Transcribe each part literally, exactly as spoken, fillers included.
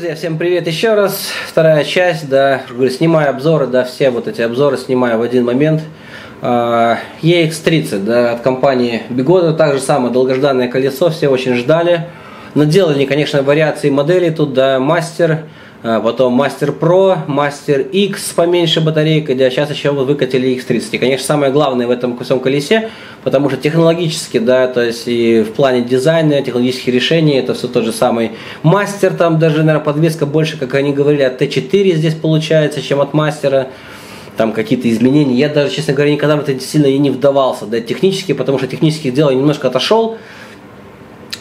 Друзья, всем привет еще раз. Вторая часть, да, снимаю обзоры, да, все вот эти обзоры снимаю в один момент. и икс тридцать, да, от компании Begode, так же самое, долгожданное колесо, все очень ждали. Наделали, конечно, вариации моделей, тут, да, Master, потом Master Pro, Master X, поменьше батарейка, да, сейчас еще вот выкатили и икс тридцать. И, конечно, самое главное в этом всем колесе, потому что технологически, да, то есть и в плане дизайна, технологических решений, это все тот же самый Master, там даже, наверное, подвеска больше, как они говорили, от тэ четыре здесь получается, чем от Master. Там какие-то изменения, я даже, честно говоря, никогда в это сильно и не вдавался, да, технически, потому что технических дел я немножко отошел.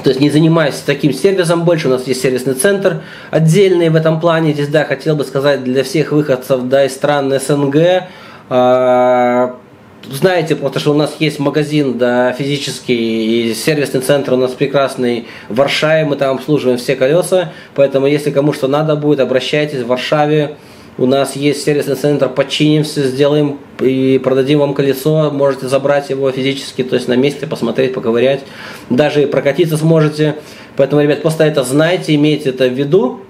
То есть не занимаюсь таким сервисом больше, у нас есть сервисный центр отдельный в этом плане. Здесь, да, хотел бы сказать для всех выходцев, да, из стран эс эн гэ, э, знаете, просто что у нас есть магазин, да, физический, и сервисный центр у нас прекрасный в Варшаве, мы там обслуживаем все колеса, поэтому если кому что надо будет, обращайтесь в Варшаве. У нас есть сервисный центр, починим все, сделаем и продадим вам колесо. Можете забрать его физически, то есть на месте, посмотреть, поковырять. Даже и прокатиться сможете. Поэтому, ребят, просто это знайте, имейте это в виду.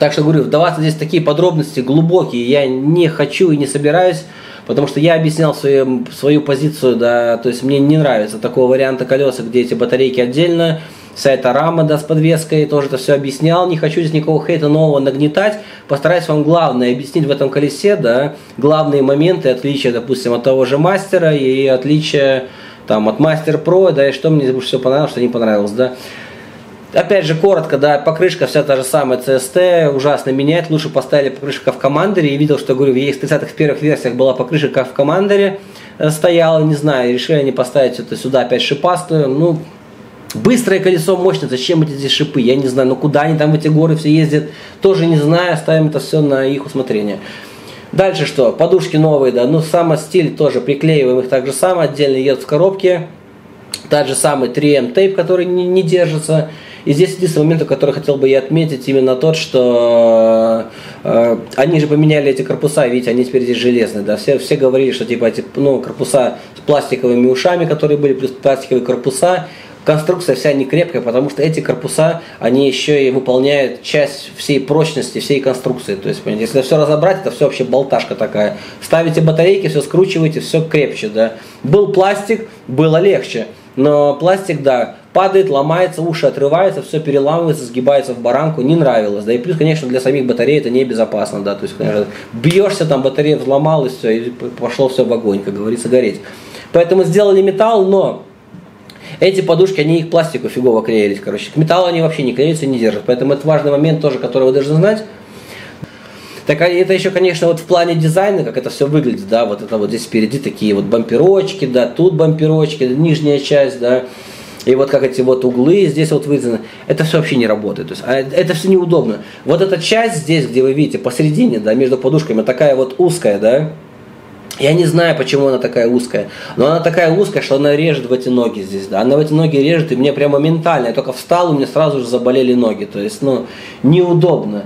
Так что, говорю, вдаваться здесь в такие подробности глубокие я не хочу и не собираюсь. Потому что я объяснял свою, свою позицию, да, то есть мне не нравится такого варианта колеса, где эти батарейки отдельно. Вся эта рама, да, с подвеской, тоже это все объяснял. Не хочу здесь никакого хейта нового нагнетать. Постараюсь вам главное объяснить в этом колесе, да, главные моменты отличия, допустим, от того же Мастера и отличия там от Master Pro, да, и что мне больше всего понравилось, что не понравилось, да. Опять же, коротко, да, покрышка вся та же самая, си эс ти, ужасно меняет. Лучше поставили покрышку, как в Командере. Я видел, что, говорю, в и икс тридцатых в первых версиях была покрышка, как в Командере стояла, не знаю, решили они поставить это сюда опять шипастую, ну... Быстрое колесо, мощное, зачем эти здесь шипы, я не знаю, ну куда они там в эти горы все ездят, тоже не знаю, оставим это все на их усмотрение. Дальше что, подушки новые, да, ну сам стиль тоже, приклеиваем их так же само, отдельно едут в коробке, тот же самый три эм тейп, который не, не держится. И здесь единственный момент, который хотел бы я отметить, именно тот, что э, они же поменяли эти корпуса, видите, они теперь здесь железные, да, все, все говорили, что типа эти, ну, корпуса с пластиковыми ушами, которые были, плюс пластиковые корпуса. Конструкция вся не крепкая, потому что эти корпуса, они еще и выполняют часть всей прочности, всей конструкции. То есть, понимаете, если все разобрать, это все вообще болташка такая. Ставите батарейки, все скручиваете, все крепче, да. Был пластик, было легче, но пластик, да, падает, ломается, уши отрываются, все переламывается, сгибается в баранку, не нравилось. Да и плюс, конечно, для самих батарей это небезопасно, да. То есть, конечно, бьешься, там батарея взломалась, все, и пошло все в огонь, как говорится, гореть. Поэтому сделали металл, но... Эти подушки, они их пластику фигово клеились, короче. К металлу они вообще не клеятся, не держат. Поэтому это важный момент тоже, который вы должны знать. Так, это еще, конечно, вот в плане дизайна, как это все выглядит, да, вот это вот здесь впереди такие вот бамперочки, да, тут бамперочки, нижняя часть, да. И вот как эти вот углы здесь вот выделены, это все вообще не работает, то есть, это все неудобно. Вот эта часть здесь, где вы видите, посередине, да, между подушками, такая вот узкая, да. Я не знаю, почему она такая узкая, но она такая узкая, что она режет в эти ноги здесь, да, она в эти ноги режет, и мне прямо моментально, я только встал, у меня сразу же заболели ноги, то есть, ну, неудобно,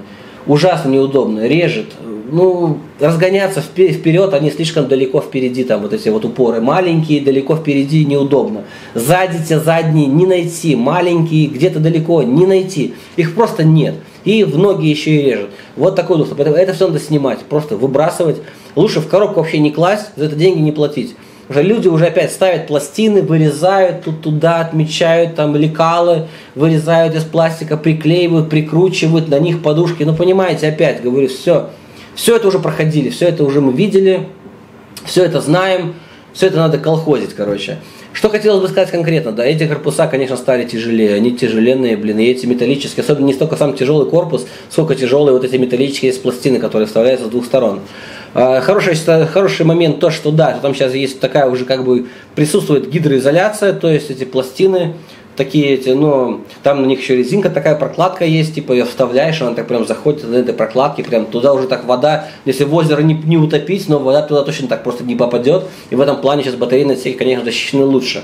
ужасно неудобно, режет, ну, разгоняться вперед, они слишком далеко впереди, там, вот эти вот упоры маленькие, далеко впереди, неудобно, сзади те задние не найти, маленькие, где-то далеко не найти, их просто нет. И в ноги еще и режет. Вот такой доступ. Поэтому это все надо снимать, просто выбрасывать. Лучше в коробку вообще не класть, за это деньги не платить. Уже люди уже опять ставят пластины, вырезают тут туда, отмечают там лекалы, вырезают из пластика, приклеивают, прикручивают на них подушки. Ну понимаете, опять говорю, все, все это уже проходили, все это уже мы видели, все это знаем, все это надо колхозить, короче. Что хотелось бы сказать конкретно, да, эти корпуса, конечно, стали тяжелее, они тяжеленные, блин, и эти металлические, особенно не столько сам тяжелый корпус, сколько тяжелые вот эти металлические пластины, которые вставляются с двух сторон. Хороший, хороший момент то, что да, что там сейчас есть такая уже как бы присутствует гидроизоляция, то есть эти пластины, такие эти, ну, там на них еще резинка такая, прокладка есть, типа ее вставляешь, она так прям заходит на этой прокладке, прям туда уже так вода, если в озеро не, не утопить, но вода туда точно так просто не попадет, и в этом плане сейчас батарейные отсеки, конечно, защищены лучше.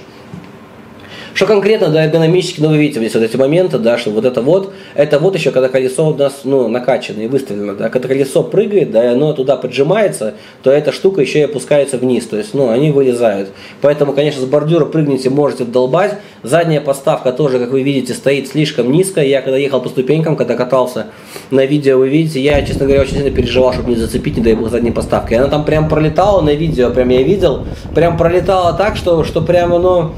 Что конкретно, да, эргономически, ну, вы видите здесь вот эти моменты, да, что вот это вот, это вот еще, когда колесо у нас, ну, накачано и выставлено, да, когда колесо прыгает, да, и оно туда поджимается, то эта штука еще и опускается вниз, то есть, ну, они вылезают. Поэтому, конечно, с бордюра прыгните, можете вдолбать. Задняя подставка тоже, как вы видите, стоит слишком низко. Я когда ехал по ступенькам, когда катался на видео, вы видите, я, честно говоря, очень сильно переживал, чтобы не зацепить, не дай бог, задней подставкой. Она там прям пролетала на видео, прям я видел, прям пролетала так, что, что прямо, ну,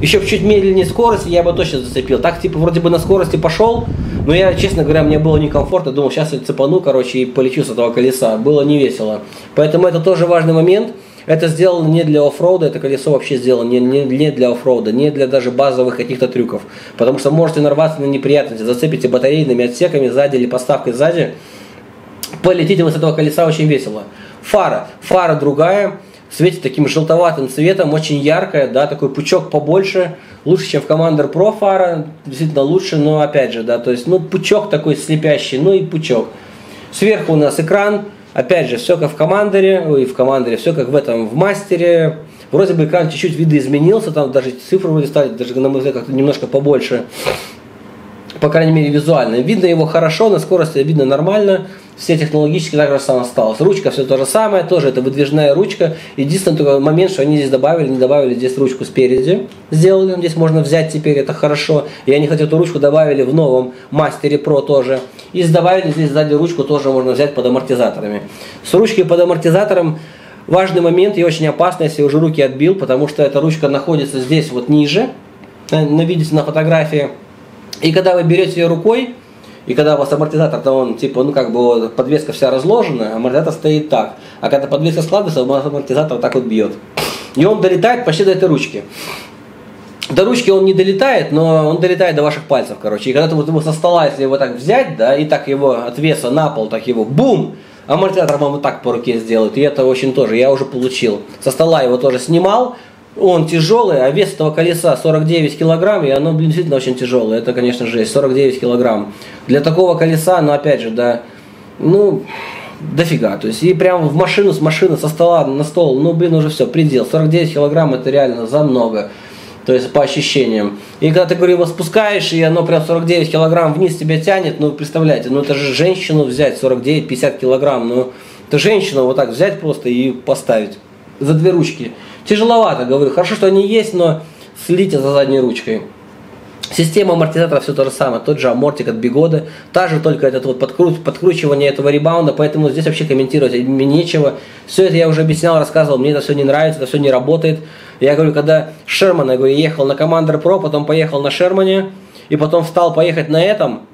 еще чуть медленнее скорости я бы точно зацепил. Так, типа, вроде бы на скорости пошел, но я, честно говоря, мне было некомфортно. Думал, сейчас я цепану, короче, и полечу с этого колеса. Было не весело. Поэтому это тоже важный момент. Это сделано не для оффроуда, это колесо вообще сделано не, не, не для оффроуда, не для даже базовых каких-то трюков. Потому что можете нарваться на неприятности, зацепите батарейными отсеками сзади или поставкой сзади. Полетите вы с этого колеса очень весело. Фара. Фара другая. Светит таким желтоватым цветом, очень яркая, да, такой пучок побольше, лучше, чем в Commander Pro фара, действительно лучше, но опять же, да, то есть, ну, пучок такой слепящий, ну и пучок. Сверху у нас экран, опять же, все как в Commander, ой, в Commander, все как в этом, в мастере. Вроде бы экран чуть-чуть видоизменился, там даже цифры вроде стали, даже, на мой взгляд, как-то немножко побольше. По крайней мере, визуально. Видно его хорошо, на скорости видно нормально. Все технологически так же самое осталось. Ручка все то же самое, тоже это выдвижная ручка. Единственный только момент, что они здесь добавили, не добавили здесь ручку спереди. Сделали, здесь можно взять теперь, это хорошо. И они хоть эту ручку добавили в новом Master Pro тоже. И добавили здесь сзади ручку, тоже можно взять под амортизаторами. С ручкой под амортизатором важный момент и очень опасно, если уже руки отбил, потому что эта ручка находится здесь вот ниже. Вы видите на фотографии. И когда вы берете ее рукой, и когда у вас амортизатор, то он типа, ну как бы подвеска вся разложена, амортизатор стоит так. А когда подвеска складывается, у вас амортизатор вот так вот бьет. И он долетает почти до этой ручки. До ручки он не долетает, но он долетает до ваших пальцев, короче. И когда-то вот его со стола, если его так взять, да, и так его от веса на пол, так его бум! Амортизатор вам вот так по руке сделает. И это очень тоже, я уже получил. Со стола его тоже снимал. Он тяжелый, а вес этого колеса сорок девять килограмм, и оно, блин, действительно очень тяжелое. Это, конечно, жесть, сорок девять килограмм. Для такого колеса, ну, опять же, да, ну, дофига. То есть, и прям в машину, с машины, со стола на стол, ну, блин, уже все, предел. сорок девять килограмм, это реально за много, то есть, по ощущениям. И когда ты, говорю, его спускаешь, и оно прям сорок девять килограмм вниз тебя тянет, ну, представляете, ну, это же женщину взять, сорок девять — пятьдесят килограмм, ну, это женщину вот так взять просто и поставить за две ручки. Тяжеловато, говорю, хорошо, что они есть, но следите за задней ручкой. Система амортизатора все то же самое, тот же амортик от Begode, та же только этот вот подкру... подкручивание этого ребаунда, поэтому здесь вообще комментировать мне нечего. Все это я уже объяснял, рассказывал, мне это все не нравится, это все не работает. Я говорю, когда Sherman, я говорю, ехал на Commander Pro, потом поехал на Sherman, и потом встал поехать на этом,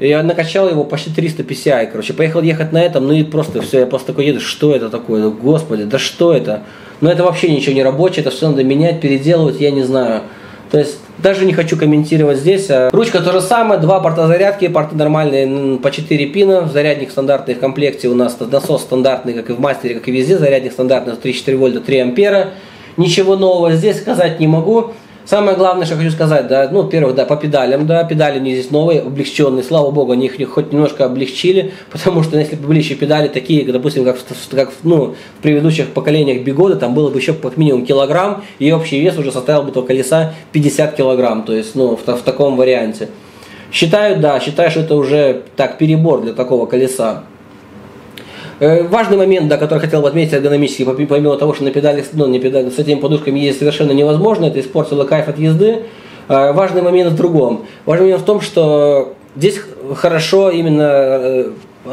и я накачал его почти триста пи си ай, короче, поехал ехать на этом, ну и просто все, я просто такой еду, что это такое, ну, господи, да что это? Но это вообще ничего не рабочее, это все надо менять, переделывать, я не знаю. То есть даже не хочу комментировать здесь. Ручка то же самое, два порта зарядки, порты нормальные по четыре пина, зарядник стандартный в комплекте у нас, насос стандартный, как и в мастере, как и везде, зарядник стандартный три и четыре вольта, три ампера. Ничего нового здесь сказать не могу. Самое главное, что хочу сказать, да, ну, во-первых, да, по педалям, да, педали мне здесь новые, облегченные, слава богу, они их хоть немножко облегчили, потому что если бы были еще педали такие, допустим, как, как ну, в предыдущих поколениях Begode, там было бы еще как минимум килограмм, и общий вес уже составил бы этого колеса пятьдесят килограмм, то есть, ну, в, в таком варианте. Считаю, да, считаю, что это уже, так, перебор для такого колеса. Важный момент, да, который хотел бы отметить эргономически, помимо того, что на педалях, ну, на педалях, с этими подушками ездить совершенно невозможно, это испортило кайф от езды. Важный момент в другом. Важный момент в том, что здесь хорошо именно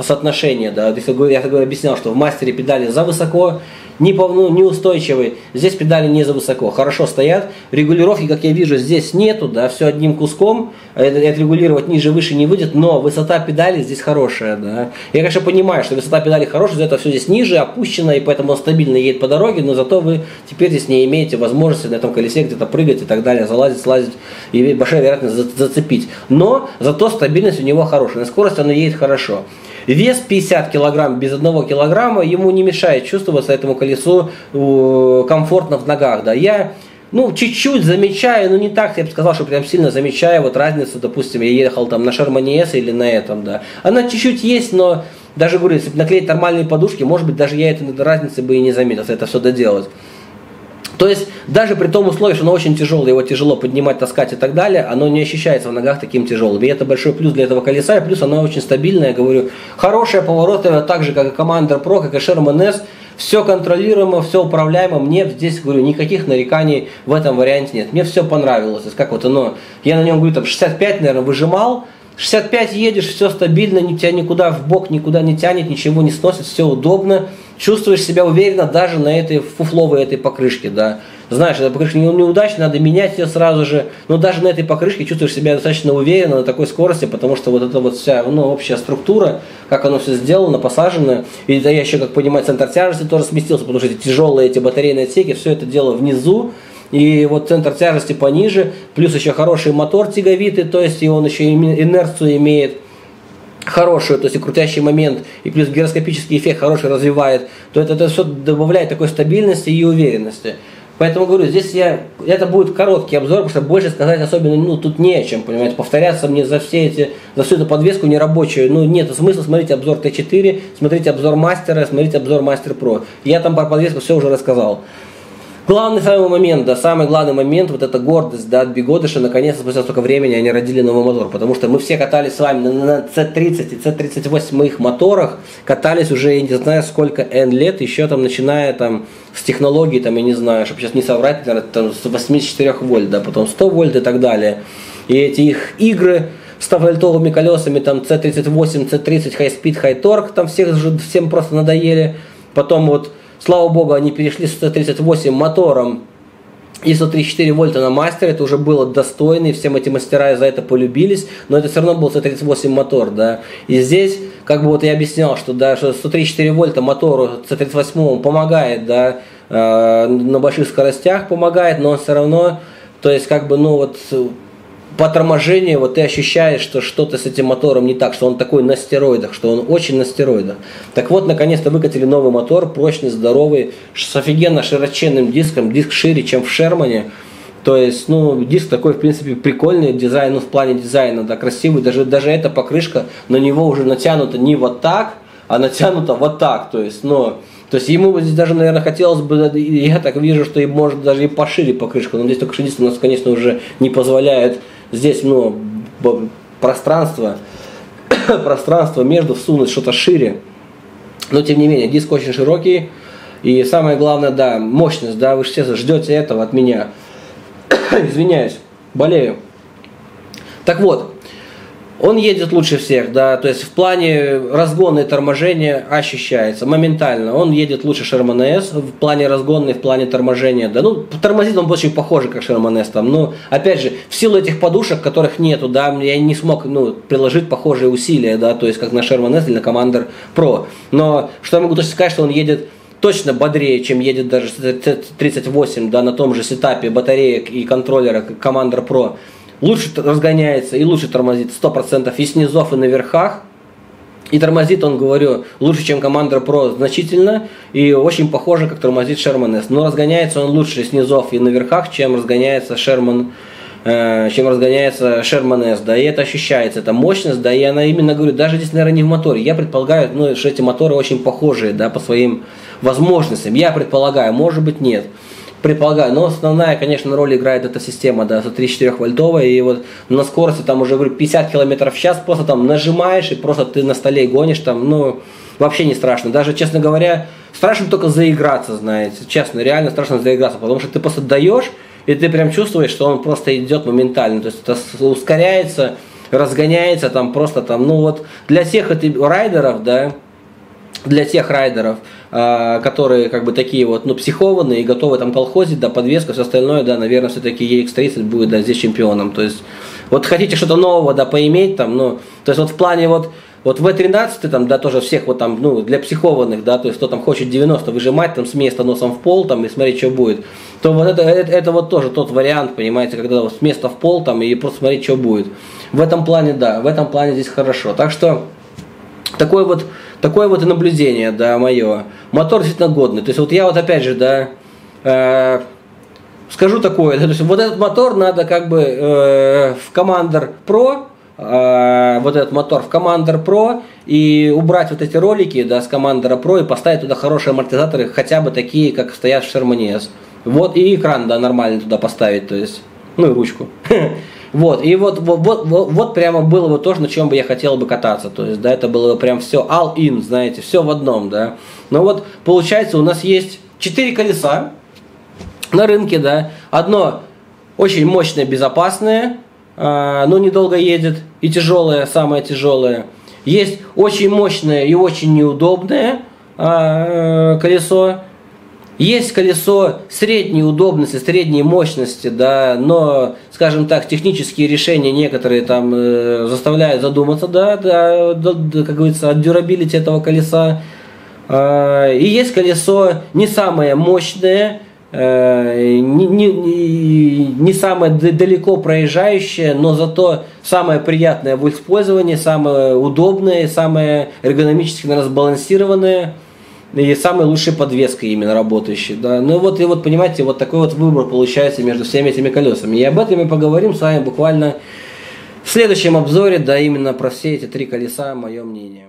соотношение, да, я так объяснял, что в мастере педали за высоко, не ну, неустойчивые, здесь педали не за высоко, хорошо стоят, регулировки, как я вижу, здесь нету, да, все одним куском, отрегулировать ниже-выше не выйдет, но высота педали здесь хорошая, да, я, конечно, понимаю, что высота педали хорошая, за это все здесь ниже, опущено, и поэтому он стабильно едет по дороге, но зато вы теперь здесь не имеете возможности на этом колесе где-то прыгать и так далее, залазить, слазить, и большая вероятность зацепить, но зато стабильность у него хорошая, на скорость она едет хорошо. Вес пятьдесят килограмм без одного килограмма, ему не мешает чувствоваться этому колесу комфортно в ногах. Да. Я ну, чуть-чуть замечаю, но не так, я бы сказал, что прям сильно замечаю вот разницу, допустим, я ехал там на Sherman эс или на этом. Да. Она чуть-чуть есть, но даже, говорю, если бы наклеить нормальные подушки, может быть, даже я этой разницы бы и не заметил, если это все доделать. То есть даже при том условии, что оно очень тяжелое, его тяжело поднимать, таскать и так далее, оно не ощущается в ногах таким тяжелым. И это большой плюс для этого колеса, и плюс оно очень стабильное, я говорю, хорошее, поворотливое, так же как и Commander Pro, как и Sherman S. Все контролируемо, все управляемо. Мне здесь, говорю, никаких нареканий в этом варианте нет. Мне все понравилось. Как вот оно, я на нем, говорю, там шестьдесят пять, наверное, выжимал. шестьдесят пять едешь, все стабильно, тебя никуда в бок, никуда не тянет, ничего не сносит, все удобно. Чувствуешь себя уверенно даже на этой фуфловой этой покрышке, да. Знаешь, эта покрышка неудачная, надо менять ее сразу же. Но даже на этой покрышке чувствуешь себя достаточно уверенно на такой скорости, потому что вот эта вот вся, ну, общая структура, как оно все сделано, посажено. И да, я еще, как понимаю, центр тяжести тоже сместился, потому что эти тяжелые эти батарейные отсеки, все это дело внизу. И вот центр тяжести пониже, плюс еще хороший мотор тяговитый, то есть и он еще инерцию имеет хорошую, то есть и крутящий момент, и плюс гироскопический эффект хороший развивает, то это, это все добавляет такой стабильности и уверенности. Поэтому говорю, здесь я, это будет короткий обзор, потому что больше сказать особенно, ну, тут не о чем, понимаете, повторяться мне за все эти, за всю эту подвеску нерабочую, ну, нет смысла. Смотрите обзор Т четыре, смотрите обзор Мастера, смотрите обзор Master Pro. Я там про подвеску все уже рассказал. Главный самый момент, да, самый главный момент, вот эта гордость, да, от Begode, что наконец-то спустя столько времени они родили новый мотор, потому что мы все катались с вами на С тридцать и С тридцать восемь их моторах, катались уже, я не знаю, сколько N лет, еще там, начиная там с технологии, там, я не знаю, чтобы сейчас не соврать, наверное, там, с восьмидесяти четырёх вольт, да, потом сто вольт и так далее, и эти их игры ста вольтовыми колесами, там, С тридцать восемь, С тридцать, High Speed, High Torque, там всех, всем просто надоели, потом вот, слава богу, они перешли с Т тридцать восемь мотором и сто тридцать четыре вольта на мастере, это уже было достойно, и всем эти мастера за это полюбились, но это все равно был Т тридцать восемь мотор, да, и здесь, как бы вот я объяснял, что, да, что сто тридцать четыре вольта мотору Ц тридцать восемь помогает, да, э, на больших скоростях помогает, но он все равно, то есть, как бы, ну, вот, по торможению вот ты ощущаешь, что что-то с этим мотором не так, что он такой на стероидах, что он очень на стероидах. Так вот, наконец-то выкатили новый мотор, прочный, здоровый, с офигенно широченным диском, диск шире, чем в Шермане. То есть, ну, диск такой, в принципе, прикольный, дизайн, ну, в плане дизайна, да, красивый, даже, даже эта покрышка на него уже натянута не вот так, а натянута вот так, то есть, ну... То есть ему здесь даже, наверное, хотелось бы, я так вижу, что и может даже и пошире покрышку, но здесь только шестьдесят у нас, конечно, уже не позволяет здесь, ну, пространство, пространство между всунуть что-то шире. Но тем не менее, диск очень широкий. И самое главное, да, мощность, да, вы же все ждете этого от меня. Извиняюсь, болею. Так вот. Он едет лучше всех, да, то есть в плане разгона и торможения ощущается моментально. Он едет лучше Sherman S в плане разгона и в плане торможения, да, ну, тормозит он очень похоже, как Sherman S там, но, опять же, в силу этих подушек, которых нету, да, я не смог, ну, приложить похожие усилия, да, то есть как на Sherman S или на Commander Pro, но что я могу точно сказать, что он едет точно бодрее, чем едет даже Т тридцать восемь, да, на том же сетапе батареек и контроллера Commander Pro. Лучше разгоняется и лучше тормозит сто процентов и с низов, и на верхах. И тормозит он, говорю, лучше, чем Commander Pro значительно. И очень похоже, как тормозит Sherman S. Но разгоняется он лучше с низов и на верхах, чем разгоняется Sherman, э, чем разгоняется Sherman S. Да, и это ощущается, это мощность. Да, и она именно, говорю, даже здесь, наверное, не в моторе. Я предполагаю, ну, что эти моторы очень похожие, да, по своим возможностям. Я предполагаю, может быть, нет. Предполагаю, но основная, конечно, роль играет эта система, да, сто тридцать четыре вольтовая, и вот на скорости там уже, говорю, пятьдесят километров в час, просто там нажимаешь, и просто ты на столе гонишь, там, ну, вообще не страшно, даже, честно говоря, страшно только заиграться, знаете, честно, реально страшно заиграться, потому что ты просто даешь, и ты прям чувствуешь, что он просто идет моментально, то есть это ускоряется, разгоняется, там, просто там, ну, вот, для всех этих райдеров, да, для тех райдеров, которые как бы такие вот, ну, психованные и готовы там колхозить, да, подвеска, все остальное, да, наверное, все-таки И Икс тридцать будет, да, здесь чемпионом. То есть, вот хотите что-то нового, да, поиметь там, ну, то есть вот в плане вот, вот В тринадцать там, да, тоже всех вот там, ну, для психованных, да, то есть кто там хочет девяносто выжимать там с места носом в пол там и смотреть, что будет, то вот это, это, это вот тоже тот вариант, понимаете, когда вот с места в пол там и просто смотреть, что будет. В этом плане, да, в этом плане здесь хорошо. Так что, такой вот Такое вот и наблюдение, да, мое. Мотор действительно годный. То есть вот я вот опять же, да, э, скажу такое. Да, то есть вот этот мотор надо как бы э, в Commander Pro э, вот этот мотор в Commander Pro и убрать вот эти ролики, да, с Commander Pro и поставить туда хорошие амортизаторы, хотя бы такие, как стоят в Sherman S. Вот и экран, да, нормально туда поставить, то есть, ну и ручку. Вот, и вот, вот, вот, вот прямо было бы то, на чем бы я хотел бы кататься. То есть, да, это было бы прям все all in, знаете, все в одном, да. Но вот, получается, у нас есть четыре колеса на рынке, да. Одно очень мощное, безопасное, э, но недолго едет, и тяжелое, самое тяжелое. Есть очень мощное и очень неудобное э, колесо. Есть колесо средней удобности, средней мощности, да, но, скажем так, технические решения некоторые там э, заставляют задуматься, да, да, да, как говорится, о дюрабилити этого колеса. Э, и есть колесо не самое мощное, э, не, не, не самое далеко проезжающее, но зато самое приятное в использовании, самое удобное, самое эргономически разбалансированное. И самые лучшие подвески именно работающие, да. Ну вот, и вот, понимаете, вот такой вот выбор получается между всеми этими колесами. И об этом мы поговорим с вами буквально в следующем обзоре, да, именно про все эти три колеса, мое мнение.